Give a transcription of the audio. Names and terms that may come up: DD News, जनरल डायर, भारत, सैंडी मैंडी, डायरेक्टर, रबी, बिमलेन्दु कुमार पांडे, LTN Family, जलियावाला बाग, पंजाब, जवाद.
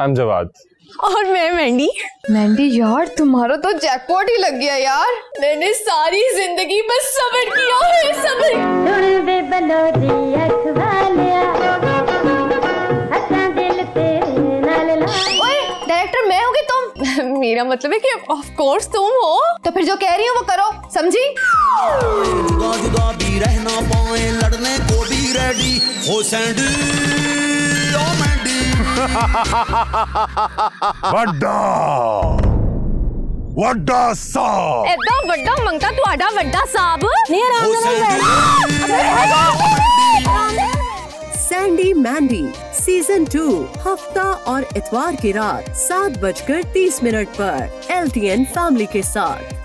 I am जवाद। और मैं मेहंदी। मेहंदी यार तुम्हारा तो जैकपॉट ही लग गया यार। मैंने सारी जिंदगी बस सबर किया है सबर। ओए डायरेक्टर मैं होगी तुम? मेरा मतलब है कि ऑफ कोर्स तुम हो, तो फिर जो कह रही हो वो करो, समझी? जुदा भी रहना पाए, लड़ने को भी रेडी हो सैंडी। वड्डा वड्डा साहब, एदा वड्डा मंगता तू आडा वड्डा साहब। सैंडी मैंडी सीजन 2 हफ्ता और इतवार की रात 7:30 पर LTN फैमिली के साथ।